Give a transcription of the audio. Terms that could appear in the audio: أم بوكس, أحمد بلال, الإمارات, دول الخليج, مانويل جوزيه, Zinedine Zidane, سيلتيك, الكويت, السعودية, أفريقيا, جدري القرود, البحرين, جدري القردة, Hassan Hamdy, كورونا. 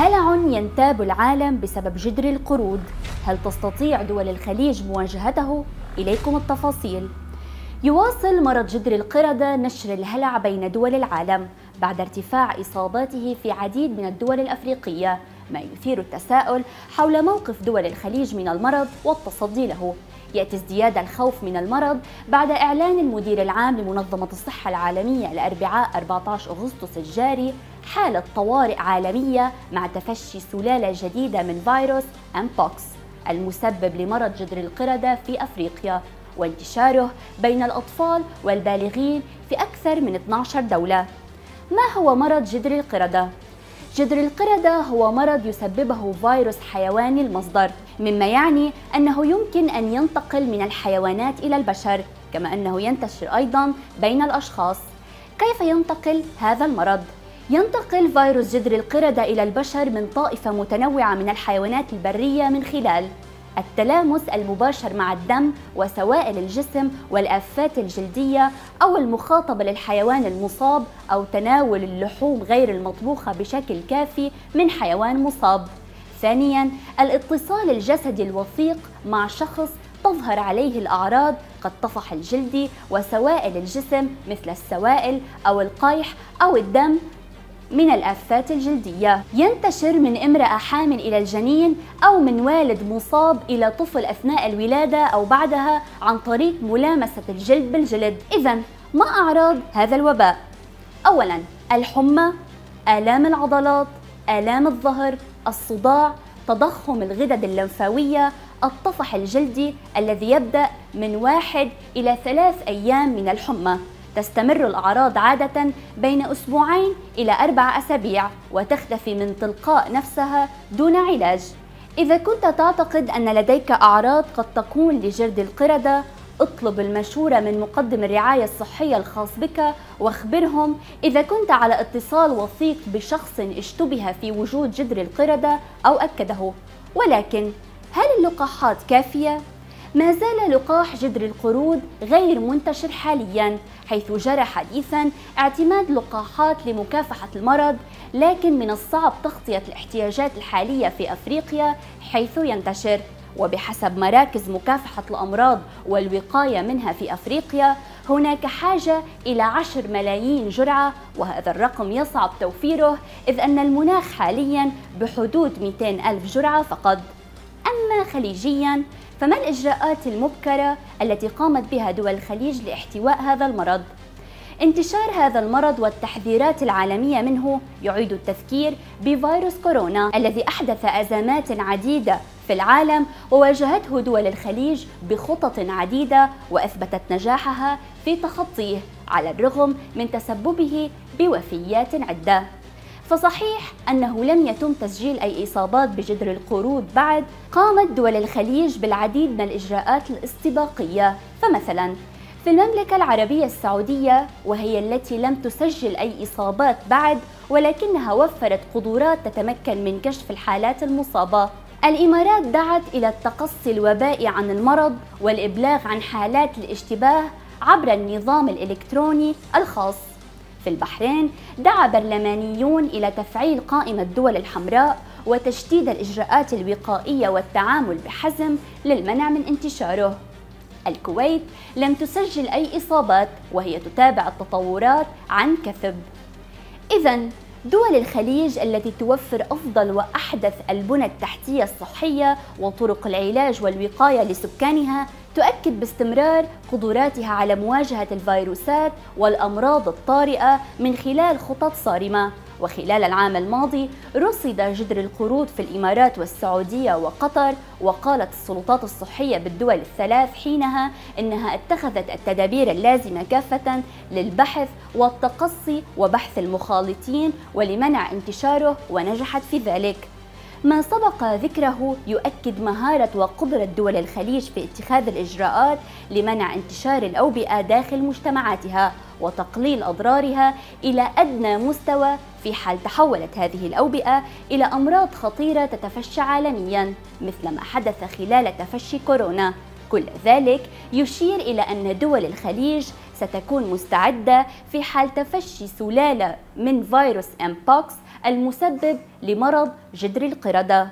هلع ينتاب العالم بسبب جدر القروض، هل تستطيع دول الخليج مواجهته؟ إليكم التفاصيل. يواصل مرض جدر القردة نشر الهلع بين دول العالم بعد ارتفاع إصاباته في عديد من الدول الأفريقية، ما يثير التساؤل حول موقف دول الخليج من المرض والتصدي له. يأتي ازدياد الخوف من المرض بعد إعلان المدير العام لمنظمة الصحة العالمية الأربعاء 14 أغسطس الجاري حالة طوارئ عالمية مع تفشي سلالة جديدة من فيروس أم بوكس المسبب لمرض جدر القردة في أفريقيا وانتشاره بين الأطفال والبالغين في أكثر من 12 دولة. ما هو مرض جدر القردة؟ جدر القردة هو مرض يسببه فيروس حيواني المصدر، مما يعني أنه يمكن أن ينتقل من الحيوانات إلى البشر، كما أنه ينتشر أيضاً بين الأشخاص. كيف ينتقل هذا المرض؟ ينتقل فيروس جدر القردة إلى البشر من طائفة متنوعة من الحيوانات البرية من خلال التلامس المباشر مع الدم وسوائل الجسم والآفات الجلدية، أو المخاطبة للحيوان المصاب، أو تناول اللحوم غير المطبوخة بشكل كافي من حيوان مصاب. ثانياً، الاتصال الجسدي الوثيق مع شخص تظهر عليه الأعراض كالطفح الجلدي وسوائل الجسم مثل السوائل أو القيح أو الدم من الآفات الجلدية. ينتشر من امرأة حامل إلى الجنين، أو من والد مصاب إلى طفل أثناء الولادة أو بعدها، عن طريق ملامسة الجلد بالجلد. إذا ما أعراض هذا الوباء؟ أولاً، الحمى، آلام العضلات، آلام الظهر، الصداع، تضخم الغدد اللمفاوية، الطفح الجلدي الذي يبدأ من 1 إلى 3 أيام من الحمى. تستمر الأعراض عادة بين أسبوعين إلى 4 أسابيع وتختفي من تلقاء نفسها دون علاج. إذا كنت تعتقد أن لديك أعراض قد تكون لجرد القردة، اطلب المشورة من مقدم الرعاية الصحية الخاص بك، واخبرهم إذا كنت على اتصال وثيق بشخص اشتبه في وجود جدر القردة أو أكده. ولكن هل اللقاحات كافية؟ ما زال لقاح جدر القرود غير منتشر حالياً، حيث جرى حديثاً اعتماد لقاحات لمكافحة المرض، لكن من الصعب تغطية الاحتياجات الحالية في أفريقيا حيث ينتشر. وبحسب مراكز مكافحة الأمراض والوقاية منها في أفريقيا، هناك حاجة إلى 10 ملايين جرعة، وهذا الرقم يصعب توفيره إذ أن المناخ حالياً بحدود 200,000 جرعة فقط. أما خليجياً، فما الإجراءات المبكرة التي قامت بها دول الخليج لاحتواء هذا المرض؟ انتشار هذا المرض والتحذيرات العالمية منه يعيد التذكير بفيروس كورونا الذي أحدث أزمات عديدة في العالم، وواجهته دول الخليج بخطط عديدة وأثبتت نجاحها في تخطيه على الرغم من تسببه بوفيات عدة. فصحيح أنه لم يتم تسجيل أي إصابات بجدر القرود بعد، قامت دول الخليج بالعديد من الإجراءات الاستباقية. فمثلاً في المملكة العربية السعودية، وهي التي لم تسجل أي إصابات بعد ولكنها وفرت قدرات تتمكن من كشف الحالات المصابة. الإمارات دعت إلى التقصي الوبائي عن المرض والإبلاغ عن حالات الاشتباه عبر النظام الإلكتروني الخاص. في البحرين، دعا برلمانيون إلى تفعيل قائمة الدول الحمراء وتشديد الإجراءات الوقائية والتعامل بحزم للمنع من انتشاره. الكويت لم تسجل أي إصابات وهي تتابع التطورات عن كثب. إذاً دول الخليج التي توفر أفضل وأحدث البنى التحتية الصحية وطرق العلاج والوقاية لسكانها تؤكد باستمرار قدراتها على مواجهة الفيروسات والأمراض الطارئة من خلال خطط صارمة. وخلال العام الماضي رصد جدر القرود في الإمارات والسعودية وقطر، وقالت السلطات الصحية بالدول الثلاث حينها إنها اتخذت التدابير اللازمة كافة للبحث والتقصي وبحث المخالطين ولمنع انتشاره، ونجحت في ذلك. ما سبق ذكره يؤكد مهارة وقدرة دول الخليج في اتخاذ الإجراءات لمنع انتشار الأوبئة داخل مجتمعاتها وتقليل أضرارها إلى أدنى مستوى، في حال تحولت هذه الأوبئة إلى أمراض خطيرة تتفشى عالمياً مثل ما حدث خلال تفشي كورونا. كل ذلك يشير إلى أن دول الخليج ستكون مستعدة في حال تفشي سلالة من فيروس أم بوكس المسبب لمرض جدري القردة.